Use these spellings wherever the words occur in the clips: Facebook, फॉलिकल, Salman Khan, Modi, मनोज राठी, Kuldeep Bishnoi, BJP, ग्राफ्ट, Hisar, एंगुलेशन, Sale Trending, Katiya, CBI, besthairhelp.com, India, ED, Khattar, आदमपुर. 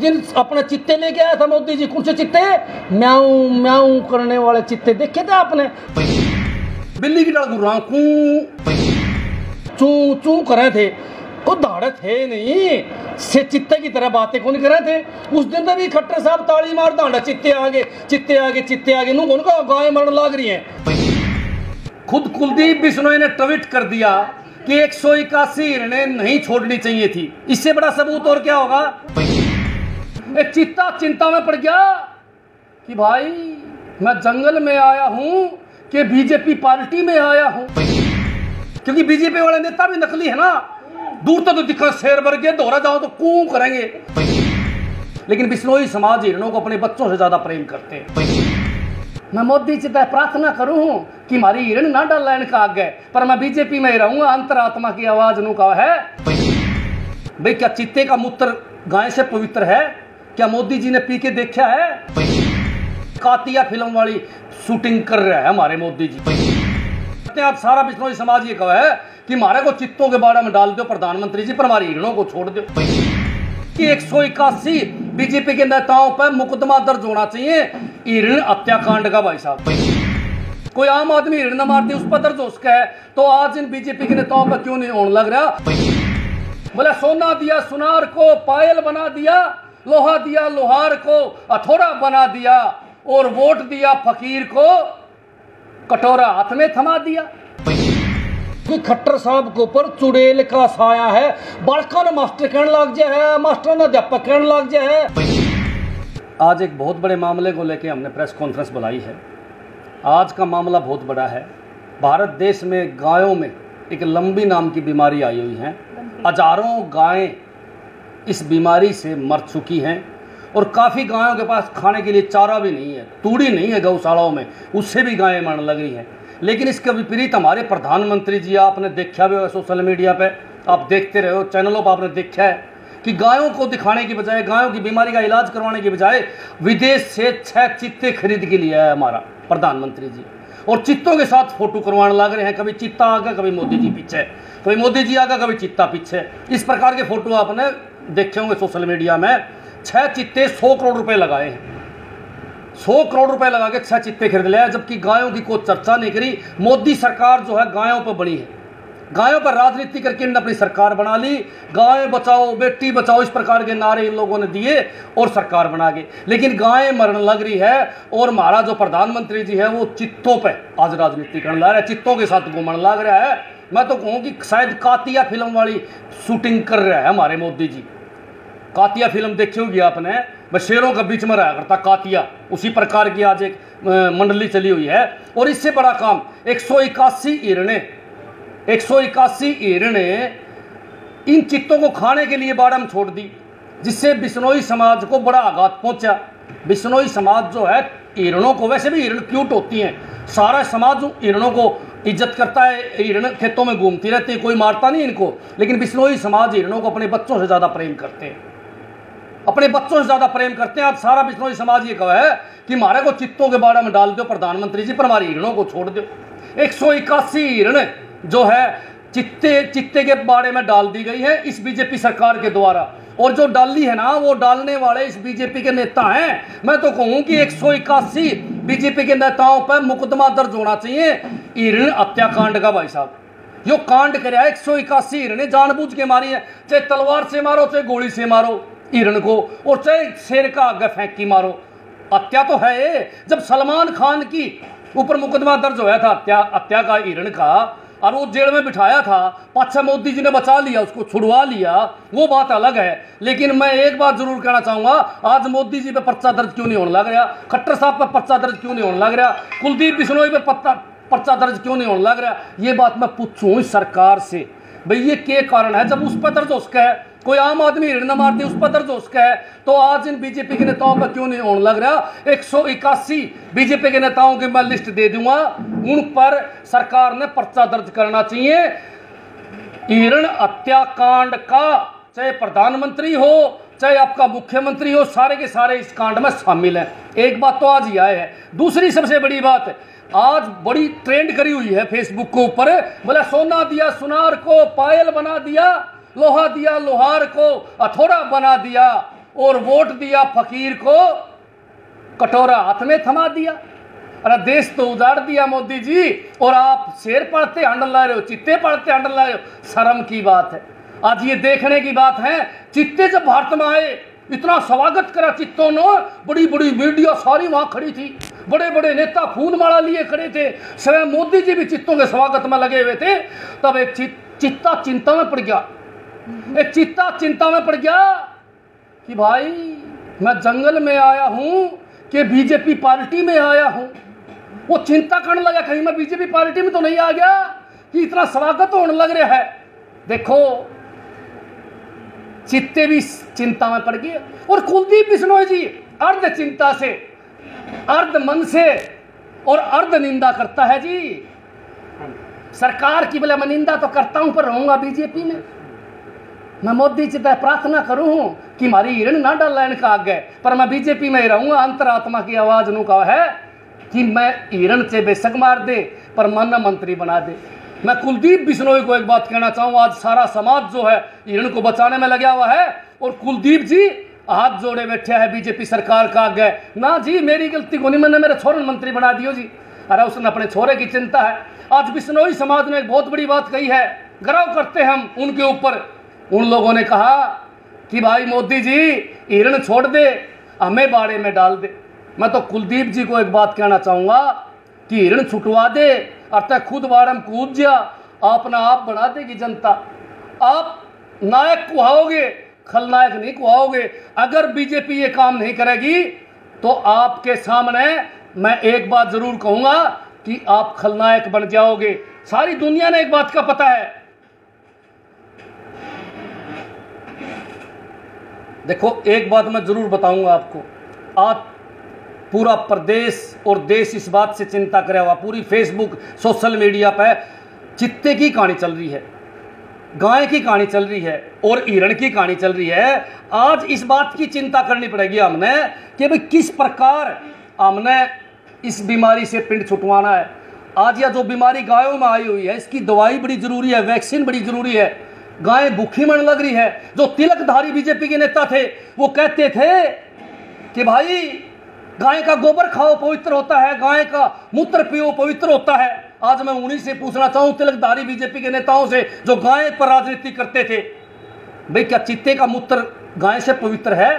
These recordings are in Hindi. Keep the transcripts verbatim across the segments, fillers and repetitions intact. दिन अपना चित्ते लेके आया था मोदी जी, कौन से चित्ते? म्याऊ म्याऊ करने वाले चित्ते देखे थे आपने? बिल्ली की चू चू कर रहे थे, वो दाड़े थे नहीं, से चित्ते की तरह बातें कौन कर रहे थे? उस दिन भी खट्टर साहब ताली मार दांडा, चित्ते आगे चित्ते आगे चित्ते आगे, नू कौन का गाय मरने लाग रही है। खुद कुलदीप बिश्नोई ने ट्वीट कर दिया कि एक सौ इक्यासी हिरने नहीं छोड़नी चाहिए थी। इससे बड़ा सबूत और क्या होगा? एक चित्ता चिंता में पड़ गया कि भाई मैं जंगल में आया हूँ कि बीजेपी पार्टी में आया हूँ, क्योंकि बीजेपी वाले नेता भी नकली है ना, दूर तक तो दिखा शेर भर के, दोहरा जाओ तो कूं करेंगे। लेकिन बिश्नोई समाज हिरणों को अपने बच्चों से ज्यादा प्रेम करते हैं। मैं मोदी जी से प्रार्थना करूं कि हमारी हिरण ना डाल लाइन का आगे, पर मैं बीजेपी में ही रहूंगा, अंतरात्मा की आवाज नू का है। भाई क्या चित्ते का मूत्र गाय से पवित्र है? क्या मोदी जी ने पी के देखा है? कातिया फिल्म वाली शूटिंग कर रहे हैं हमारे मोदी जी। आप सारा बिश्नोई समाज ये कहा है कि हमारे को चित्तों के बारे में डाल दो प्रधानमंत्री जी, पर हमारी हिरणों को छोड़ दो। एक सौ इक्यासी बीजेपी के नेताओं पर मुकदमा दर्ज होना चाहिए हिरण हत्याकांड का। भाई साहब कोई आम आदमी हिरण न मारती उस पर दर्ज हो सका है, तो आज इन बीजेपी के नेताओं पर क्यों नहीं होने लग रहा? बोला सोना दिया सुनार को, पायल बना दिया, लोहा दिया लोहार को, हथौड़ा बना दिया, और वोट दिया फकीर को, कटोरा हाथ में थमा दिया। खट्टर साहब के ऊपर चुड़ैल का साया है, बालका ने मास्टर कहने लग गया है, मास्टर ने अध्यापक कहने लग गया है। आज एक बहुत बड़े मामले को लेकर हमने प्रेस कॉन्फ्रेंस बुलाई है। आज का मामला बहुत बड़ा है। भारत देश में गायों में एक लंबी नाम की बीमारी आई हुई है। हजारों गायें इस बीमारी से मर चुकी हैं और काफ़ी गायों के पास खाने के लिए चारा भी नहीं है, तूड़ी नहीं है गौशालाओं में, उससे भी गायें मरने लग रही हैं। लेकिन इसके विपरीत हमारे प्रधानमंत्री जी, आपने देखा भी हो सोशल मीडिया पे, आप देखते रहे हो चैनलों पर, आपने देखा है कि गायों को दिखाने की बजाय, गायों की बीमारी का इलाज करवाने की बजाय विदेश से छह चित्ते खरीद के लिए है हमारा प्रधानमंत्री जी, और चित्तों के साथ फोटो करवाने लग रहे हैं। कभी चित्ता आगे, कभी मोदी जी पीछे, कभी मोदी जी आगे, कभी चित्ता पीछे, इस प्रकार के फोटो आपने देखे होंगे सोशल मीडिया में। छह चित्ते सौ करोड़ रुपए लगाए हैं, सौ करोड़ रुपए लगा के छह चित्ते खरीद लिया, जबकि गायों की कोई चर्चा नहीं करी। मोदी सरकार जो है गायों पर बनी है, गायों पर राजनीति करके इन्होंने अपनी सरकार बना ली। गाय बचाओ बेटी बचाओ इस प्रकार के नारे इन लोगों ने दिए और सरकार बना के, लेकिन गायें मरने लग रही है। और हमारा जो प्रधानमंत्री जी है वो चित्तों पर आज राजनीति करने लग रहा है, चित्तों के साथ घूमने लग रहा है। मैं तो कहूँ कि शायद कातिया फिल्म वाली शूटिंग कर रहा है हमारे मोदी जी। कातिया फिल्म देखी होगी आपने, मैं शेरों के बीच में रहा करता कातिया, उसी प्रकार की आज एक मंडली चली हुई है। और इससे बड़ा काम, एक सौ इक्यासी हिरणे एक सौ इक्यासी हिरणे इन चित्तों को खाने के लिए बाड़म छोड़ दी, जिससे बिश्नोई समाज को बड़ा आघात पहुंचा। बिश्नोई समाज जो है हिरणों को, वैसे भी हिरण क्यूट होती हैं, सारा समाज हिरणों को इज्जत करता है, हिरण खेतों में घूमती रहती है, कोई मारता नहीं इनको, लेकिन बिश्नोई समाज हिरणों को अपने बच्चों से ज़्यादा प्रेम करते हैं, अपने बच्चों से ज़्यादा प्रेम करते हैं। आज सारा बिश्नोई समाज ये कहा है कि हमारे को चित्तों के बारे में डाल दो प्रधानमंत्री जी, पर हमारी हिरणों को छोड़ दो। एक सौ इक्यासी हिरण जो है चित्ते चित्ते के बारे में डाल दी गई है इस बीजेपी सरकार के द्वारा, और जो डाली है ना वो डालने वाले इस बीजेपी के नेता हैं। मैं तो कहूँ कि एक सौ इक्यासी बीजेपी के नेताओं पर मुकदमा दर्ज होना चाहिए हिरण हत्याकांड का। भाई साहब जो कांड कराया एक सौ इक्यासी हिरने जानबूझ के मारी है, चाहे तलवार से मारो चाहे गोली से मारो हिरण को, और चाहे शेर का आगे फेंक की मारो, हत्या तो है। जब सलमान खान की ऊपर मुकदमा दर्ज होया था हत्या हत्या का हिरण का, और वो जेल में बिठाया था, पाछा मोदी जी ने बचा लिया उसको, छुड़वा लिया, वो बात अलग है। लेकिन मैं एक बात जरूर कहना चाहूँगा, आज मोदी जी पे पर्चा दर्ज क्यों नहीं होने लग रहा? खट्टर साहब पर पर्चा दर्ज क्यों नहीं होने लग रहा? कुलदीप बिश्नोई पर पत्ता पर्चा दर्ज क्यों नहीं होने लग रहा? ये बात मैं पूछूँ इस सरकार से, भाई ये क्या कारण है? जब उस पर दर्ज हो सका है, कोई आम आदमी हिरण न मारती उस पर दर्ज हो सका है, तो आज इन बीजेपी के नेताओं पर क्यों नहीं होने लग रहा? एक सौ इक्यासी बीजेपी के नेताओं की मैं लिस्ट दे दूंगा, उन पर सरकार ने पर्चा दर्ज करना चाहिए हिरण हत्याकांड का। चाहे प्रधानमंत्री हो चाहे आपका मुख्यमंत्री हो, सारे के सारे इस कांड में शामिल हैं। एक बात तो आज ही आए है। दूसरी सबसे बड़ी बात है, आज बड़ी ट्रेंड करी हुई है फेसबुक के ऊपर, बोला सोना दिया सुनार को, पायल बना दिया, लोहा दिया लोहार को, हथौड़ा बना दिया, और वोट दिया फकीर को, कटोरा हाथ में थमा दिया। अरे देश तो उजाड़ दिया मोदी जी, और आप शेर पढ़ते हंडल ला रहे हो, चित्ते पढ़ते हंडल ला रहे हो। शर्म की बात है। आज ये देखने की बात है, चित्ते जब भारत में आए इतना स्वागत करा चित्तों ने, बड़ी बड़ी मीडिया सारी वहां खड़ी थी, बड़े बड़े नेता फूल माला लिए खड़े थे, स्वयं मोदी जी भी चित्तों के स्वागत में लगे हुए थे। तब एक चित्ता चिंता में पड़ गया, एक चित्ता चिंता में पड़ गया कि भाई मैं जंगल में आया हूँ कि बीजेपी पार्टी में आया हूँ। वो चिंता करने लगा कहीं मैं बीजेपी पार्टी में तो नहीं आ गया कि इतना स्वागत होने लग रहा है। देखो चित्ते भी चिंता में पड़ गए, और कुलदीप बिश्नोई जी अर्ध चिंता से, अर्ध मन से और अर्ध निंदा करता है जी सरकार की। बोले मैं निंदा तो करता हूं पर रहूंगा बीजेपी में। मैं मोदी जी से प्रार्थना करूं कि हमारी हिरण ना डाल लाइन का आगे, पर मैं बीजेपी में ही रहूंगा। अंतरात्मा की आवाज नू का है कि मैं हिरण से बेशक मार दे पर मन मंत्री बना दे। मैं कुलदीप बिश्नोई को एक बात कहना चाहूँ, आज सारा समाज जो है हिरण को बचाने में लगा हुआ है, और कुलदीप जी हाथ जोड़े बैठे हैं बीजेपी सरकार का आगे। ना जी मेरी गलती को नहीं, मैंने मेरे छोरन मंत्री बना दियो जी। अरे उसने अपने छोरे की चिंता है। आज बिश्नोई समाज ने एक बहुत बड़ी बात कही है, गर्व करते हैं हम उनके ऊपर। उन लोगों ने कहा कि भाई मोदी जी हिरण छोड़ दे, हमें बाड़े में डाल दे। मैं तो कुलदीप जी को एक बात कहना चाहूँगा कि हिरण छुटवा दे, अतः खुद बारम कूद जा, आप ना आप बना देगी जनता। आप नायक कुहाओगे, खलनायक नहीं कुहाओगे। अगर बीजेपी ये काम नहीं करेगी तो आपके सामने मैं एक बात जरूर कहूंगा कि आप खलनायक बन जाओगे। सारी दुनिया ने एक बात का पता है, देखो एक बात मैं जरूर बताऊंगा आपको, आप पूरा प्रदेश और देश इस बात से चिंता करे हुआ। पूरी फेसबुक सोशल मीडिया पर चित्ते की कहानी चल रही है, गाय की कहानी चल रही है और हिरण की कहानी चल रही है। आज इस बात की चिंता करनी पड़ेगी हमने कि भाई किस प्रकार हमने इस बीमारी से पिंड छुटवाना है। आज यह जो बीमारी गायों में आई हुई है इसकी दवाई बड़ी ज़रूरी है, वैक्सीन बड़ी ज़रूरी है। गायें भूखी मरने लग रही है। जो तिलकधारी बीजेपी के नेता थे वो कहते थे कि भाई गाय का गोबर खाओ पवित्र होता है, गाय का मूत्र पियो पवित्र होता है। आज मैं उन्हीं से पूछना चाहूँ, तिलकधारी बीजेपी के नेताओं से जो गाय पर राजनीति करते थे, भाई क्या चित्ते का मूत्र गाय से पवित्र है?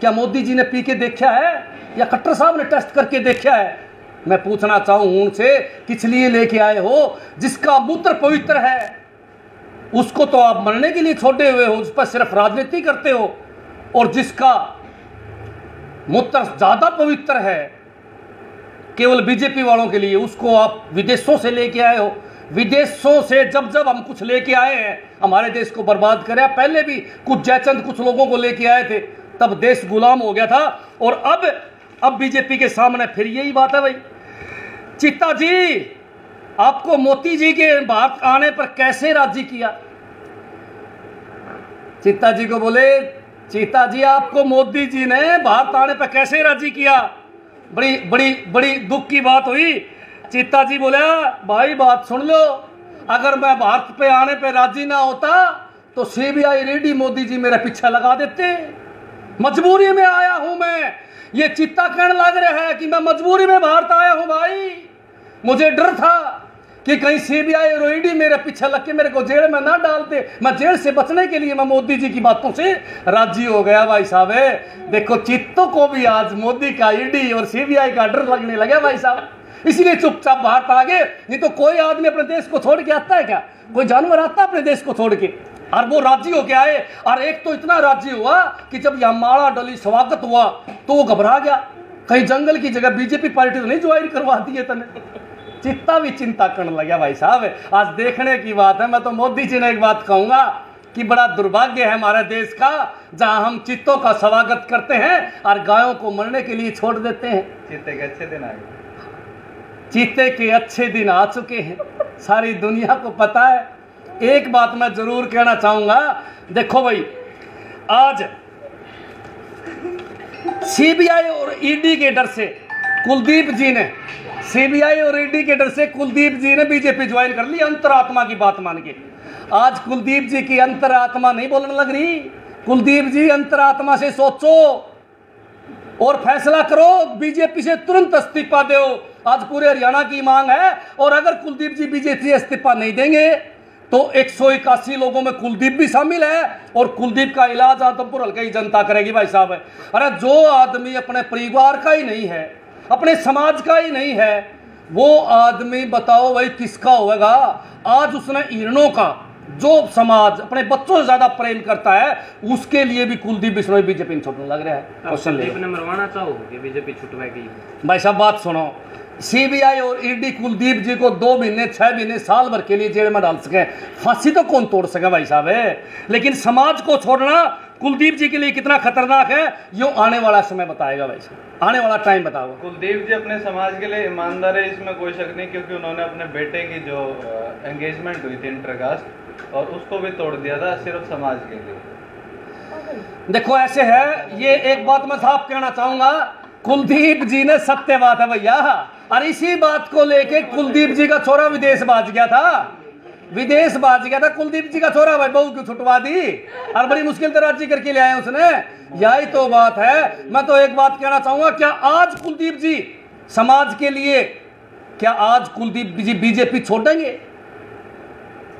क्या मोदी जी ने पी के देखा है या खट्टर साहब ने टेस्ट करके देखा है? मैं पूछना चाहूँ उनसे, किस लिए लेके आए हो? जिसका मूत्र पवित्र है उसको तो आप मरने के लिए छोड़े हुए हो, उस पर सिर्फ राजनीति करते हो, और जिसका मूत्र ज्यादा पवित्र है केवल बीजेपी वालों के लिए उसको आप विदेशों से लेके आए हो। विदेशों से जब जब हम कुछ लेके आए हैं हमारे देश को बर्बाद करे। पहले भी कुछ जयचंद कुछ लोगों को लेके आए थे, तब देश गुलाम हो गया था, और अब अब बीजेपी के सामने फिर यही बात है। भाई चित्ता जी, आपको मोदी जी के बात आने पर कैसे राजी किया? चित्ता जी को बोले, चीता जी आपको मोदी जी ने भारत आने पर कैसे राजी किया? बड़ी बड़ी बड़ी दुख की बात हुई। चीता जी बोला, भाई बात सुन लो, अगर मैं भारत पे आने पे राजी ना होता तो सीबीआई रेडी मोदी जी मेरा पीछा लगा देते। मजबूरी में आया हूं मैं। ये चीता कहने लग रहा है कि मैं मजबूरी में भारत आया हूं भाई, मुझे डर था कि कहीं सीबीआई और ईडी मेरे पीछे लग के मेरे को जेल में ना डालते। मैं जेल से बचने के लिए मैं मोदी जी की बातों से राजी हो गया। भाई साहब देखो, चित्तों को भी आज मोदी का, ईडी और सीबीआई का डर लगने लगा भाई साहब, इसीलिए चुपचाप भारत आ गए। नहीं तो कोई आदमी अपने देश को छोड़ के आता है क्या? कोई जानवर आता है अपने देश को छोड़ के? और वो राजी होके आए, और एक तो इतना राजी हुआ कि जब यहाँ माला डली स्वागत हुआ तो वो घबरा गया, कहीं जंगल की जगह बीजेपी पार्टी तो नहीं ज्वाइन करवा दी है तने। चित्ता भी चिंता करने लगा भाई साहब। आज देखने की बात है। मैं तो मोदी जी ने एक बात कहूंगा कि बड़ा दुर्भाग्य है हमारे देश का, जहां हम चित्तों का स्वागत करते हैं और गायों को मरने के लिए छोड़ देते हैं। चित्ते के अच्छे दिन आ गए, चित्ते के अच्छे दिन आ चुके हैं, सारी दुनिया को पता है। एक बात मैं जरूर कहना चाहूंगा, देखो भाई आज सीबीआई और ईडी के डर से कुलदीप जी ने सीबीआई और ईडी के डर से कुलदीप जी ने बीजेपी ज्वाइन कर ली, अंतरात्मा की बात मान के। आज कुलदीप जी की अंतरात्मा नहीं बोलने लग रही कुलदीप जी अंतरात्मा से सोचो और फैसला करो, बीजेपी से तुरंत इस्तीफा दो। आज पूरे हरियाणा की मांग है। और अगर कुलदीप जी बीजेपी से इस्तीफा नहीं देंगे तो एक सौ इक्यासी लोगों में कुलदीप भी शामिल है और कुलदीप का इलाज आदमपुर हल्के की जनता करेगी। भाई साहब, अरे जो आदमी अपने परिवार का ही नहीं है, अपने समाज का ही नहीं है, वो आदमी बताओ भाई किसका होगा। आज उसने हिरणों का, जो समाज अपने बच्चों से ज्यादा प्रेम करता है, उसके लिए भी कुलदीप बिश्नोई बीजेपी छोड़ने लग रहा है। क्वेश्चन ने मरवाना चाहोगे बीजेपी छुटवाएगी? भाई साहब बात सुनो, सीबीआई और ईडी कुलदीप जी को दो महीने छह महीने साल भर के लिए जेल में डाल सके, फांसी तो कौन तोड़ सके भाई साहब है। लेकिन समाज को छोड़ना कुलदीप जी के लिए कितना खतरनाक है ये आने वाला समय बताएगा भाई साहब, आने वाला टाइम बताओ। कुलदीप जी अपने समाज के लिए ईमानदार है, इसमें कोई शक नहीं, क्योंकि उन्होंने अपने बेटे की जो एंगेजमेंट हुई थी इंटरकास्ट, और उसको भी तोड़ दिया था सिर्फ समाज के लिए। देखो ऐसे है, ये एक बात मैं साफ कहना चाहूंगा, कुलदीप जी ने सत्य बात है भैया। और इसी बात को लेके कुलदीप जी का छोरा विदेश भाज गया था, विदेश भाज गया था कुलदीप जी का छोरा। भाई बहू क्यों छुटवा दी? और बड़ी मुश्किल से राजी करके ले आए उसने। यही तो बात है। मैं तो एक बात कहना चाहूंगा, क्या आज कुलदीप जी समाज के लिए, क्या आज कुलदीप जी बीजेपी छोड़ेंगे?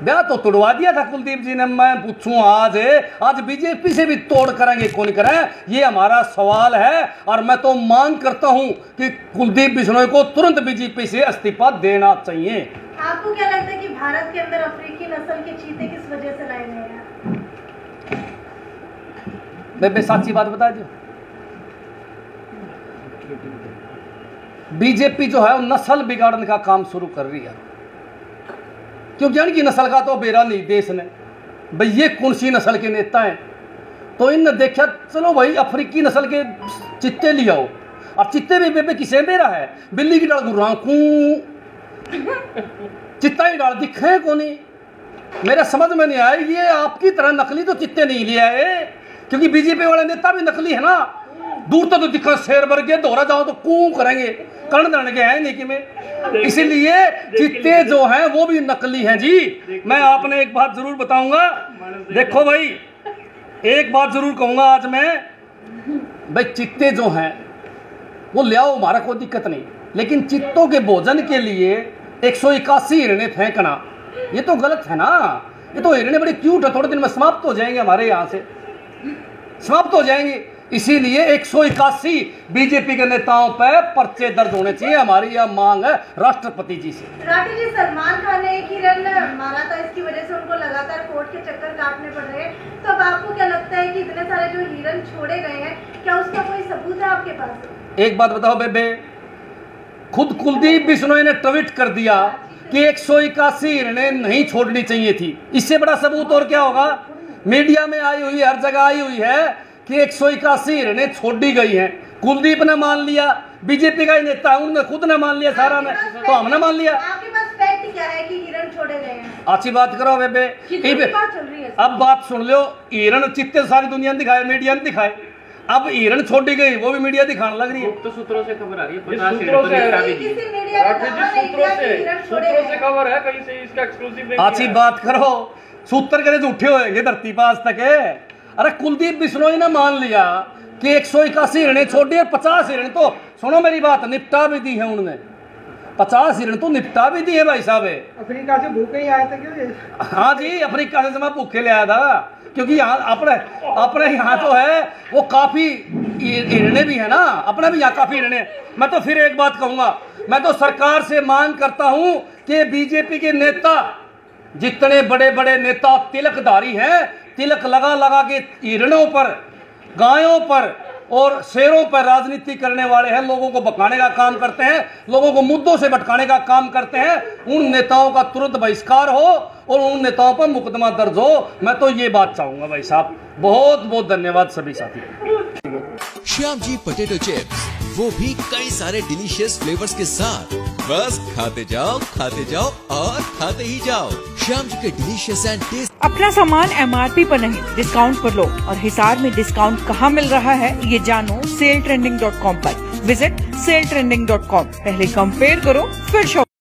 ब्याह तो तोड़वा दिया था कुलदीप जी ने। मैं पूछूं आज आज बीजेपी से भी तोड़ करेंगे कौन करें, ये हमारा सवाल है। और मैं तो मांग करता हूं कि कुलदीप बिश्नोई को तुरंत बीजेपी से इस्तीफा देना चाहिए। आपको क्या लगता है कि भारत के अंदर अफ्रीकी नस्ल के चीते किस वजह से लाए गए हैं? साची बात बता दो, बीजेपी जो है नस्ल बिगाड़ने का काम शुरू कर रही है, क्योंकि इनकी नस्ल का तो बेरा नहीं देश ने। भाई ये कौन सी नस्ल के नेता हैं? तो इनने देखा चलो भाई अफ्रीकी नस्ल के चित्ते ले आओ, और चित्ते में बेबे किसे बेरा है? बिल्ली की डाल गुराकू चित्ता ही डाल दिखे को नहीं। मेरा समझ में नहीं आया, ये आपकी तरह नकली तो चित्ते नहीं लिया है, क्योंकि बीजेपी वाले नेता भी नकली है ना। दूर तक तो दिखा शेर वर्गे दोहरा जाओ तो कूं करेंगे, कर्ण धरण के हैं नेकी में, इसीलिए चित्ते जो हैं वो भी नकली हैं जी। मैं आपने एक बात जरूर बताऊंगा, देखो भाई एक बात जरूर कहूंगा आज मैं, भाई चित्ते जो हैं वो ले आओ, हमारा कोई दिक्कत नहीं, लेकिन चित्तों के भोजन के लिए एक सौ इक्यासी हिरणे फेंकना ये तो गलत है ना। ये तो हिरणे बड़े क्यूट है, थोड़े दिन में समाप्त हो जाएंगे, हमारे यहाँ से समाप्त हो जाएंगे। इसीलिए एक सौ इक्यासी बीजेपी के नेताओं पर पर्चे दर्ज होने चाहिए, हमारी यह मांग है राष्ट्रपति जी से। राठी जी, सलमान खान ने एक हिरन मारा था, इसकी वजह से उनको लगातार कोर्ट के चक्कर काटने पड़ रहे हैं। तो अब आपको क्या लगता है कि इतने सारे जो हिरन छोड़े गए हैं, क्या उसका कोई सबूत है आपके पास? एक बात बताओ बेबे, खुद कुलदीप बिश्नोई ने ट्वीट कर दिया कि एक सौ इक्यासी हिरने नहीं छोड़नी चाहिए थी। इससे बड़ा सबूत और क्या होगा? मीडिया में आई हुई, हर जगह आई हुई है कि एक सौ इक्यासी हिरने छोड़ी गई हैं। कुलदीप ने मान लिया, बीजेपी का ही नेता है, उन्होंने खुद ने मान लिया सारा ने, तो हमने मान लिया। आपके पास फैक्ट क्या है कि हिरन छोड़े गए हैं? अच्छी बात करो बेबे, अब बात सुन लो। हिरन चित्ते सारी दुनिया ने दिखाए, मीडिया ने दिखाए, अब हिरन छोड़ी गई वो भी मीडिया दिखाने लग रही है। तो सूत्रों से खबर आ रही है, खबर है कहीं से, इसका एक्सक्लूसिव। अच्छी बात करो, सूत्र करे झूठे होएंगे धरती पर आज तक है। अरे कुलदीप बिश्नोई ने मान लिया कि एक सौ इक्यासी हिरणे छोड़ी और पचास हिरणे तो, सुनो मेरी बात, निपटा भी दी है उन्होंने, पचास हिरणे तो निपटा भी दी है भाई साहब। अफ्रीका से भूखे ही आया था क्यों? हाँ जी, अफ्रीका से मैं भूखे ले आया था, क्योंकि यहाँ अपने अपने यहाँ तो है वो काफी हिरणे भी है ना, अपने भी यहाँ काफी हिरणे। मैं तो फिर एक बात कहूँगा, मैं तो सरकार से मांग करता हूँ कि बीजेपी के नेता, जितने बड़े बड़े नेता तिलकधारी हैं, तिलक लगा लगा के हिरणों पर, गायों पर और शेरों पर राजनीति करने वाले हैं, लोगों को भकाने का काम करते हैं, लोगों को मुद्दों से भटकाने का काम करते हैं, उन नेताओं का तुरंत बहिष्कार हो और उन नेताओं पर मुकदमा दर्ज हो। मैं तो ये बात चाहूंगा भाई साहब। बहुत बहुत धन्यवाद सभी साथियों। श्याम जी पोटैटो चिप्स, वो भी कई सारे डिलीशियस फ्लेवर्स के साथ, बस खाते जाओ खाते जाओ और खाते ही जाओ। श्याम जी के डिलीशियस एंड टेस्ट। अपना सामान एमआरपी पर नहीं, डिस्काउंट पर लो। और हिसार में डिस्काउंट कहाँ मिल रहा है ये जानो सेल ट्रेंडिंग डॉट कॉम पर। Visit sale trending dot com, पहले कंपेयर करो फिर शॉप।